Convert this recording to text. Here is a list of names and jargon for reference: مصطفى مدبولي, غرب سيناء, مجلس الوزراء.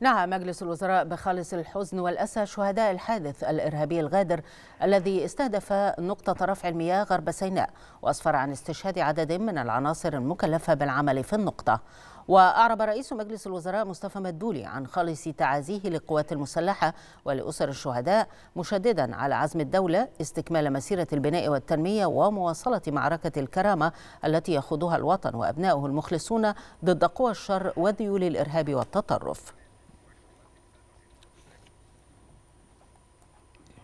نعى مجلس الوزراء بخالص الحزن والأسى شهداء الحادث الإرهابي الغادر الذي استهدف نقطة رفع المياه غرب سيناء، وأسفر عن استشهاد عدد من العناصر المكلفة بالعمل في النقطة. وأعرب رئيس مجلس الوزراء مصطفى مدبولي عن خالص تعازيه للقوات المسلحة ولأسر الشهداء، مشددا على عزم الدولة استكمال مسيرة البناء والتنمية ومواصلة معركة الكرامة التي يخوضها الوطن وأبنائه المخلصون ضد قوى الشر وذيول الإرهاب والتطرف.